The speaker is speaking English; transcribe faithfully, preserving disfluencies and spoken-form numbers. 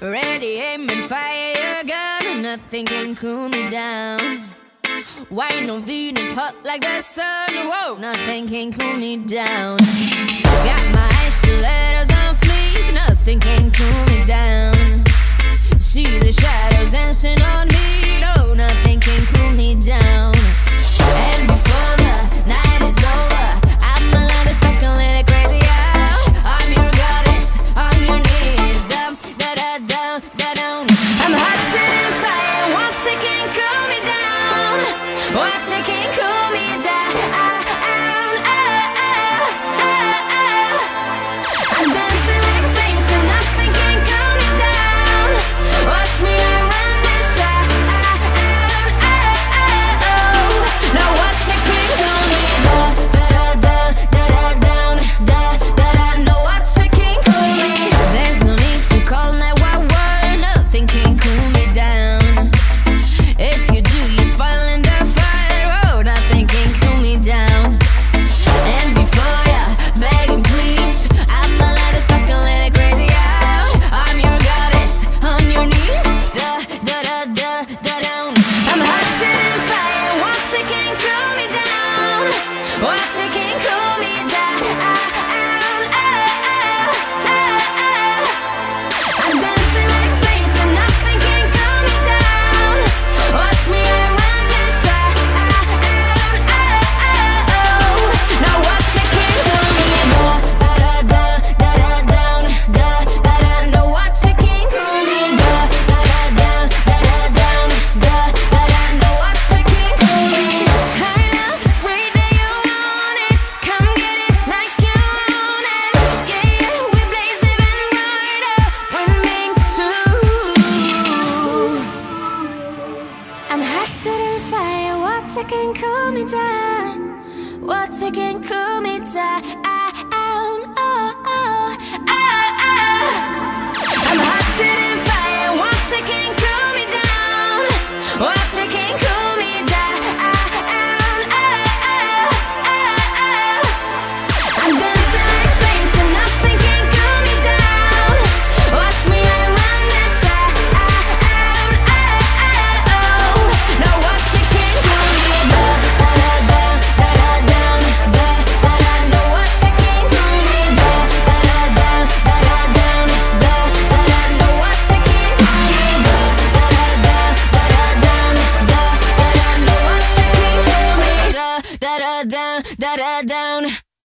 Ready, aiming, fire gun. Nothing can cool me down. Wine on Venus, hot like the sun. Whoa, nothing can cool me down. Got my stilettos on fleek. Nothing can cool me down. See the shadows dancing on me. Oh, nothing can cool me down. And before the night is over, I'm a lot of speckle in a crazy hour. I'm your goddess, on your knees. Down, da da down, da down. I'm hot setting fire. Watch it can cool me down. Watch it can cool me down. Oh, oh, oh, oh. I'm dancing like things and nothing can cool me down. Watch me around this time. Oh, oh, oh, oh. Now watch it can cool me down. Da da down, da da down, da da da. Now watch it can cool me. There's no need to call nine one one. Nothing can cool me down. If you do, you're spoiling the fire. Oh, nothing can cool me down. And before ya, begging please, I'm a lot of sparkle in a crazy hour. I'm your goddess, on your knees. Da da da da da down. I'm hot setting fire. Watch it can cool me down. Watch it can cool me down. Oh, oh, oh, oh. I'm dancing like things and nothing can calm me down. Watch me around this time. Now watch it can cool me down. Da da da da da down. Da da da. Now watch it can cool me down. Da da down da da down. Da da da. Now watch it can cool me. I love the way that you want it. Come get it like you own it. Yeah, yeah, we blaze even brighter when being two. I'm hotter than fire. Water can cool me down. Water can cool me down.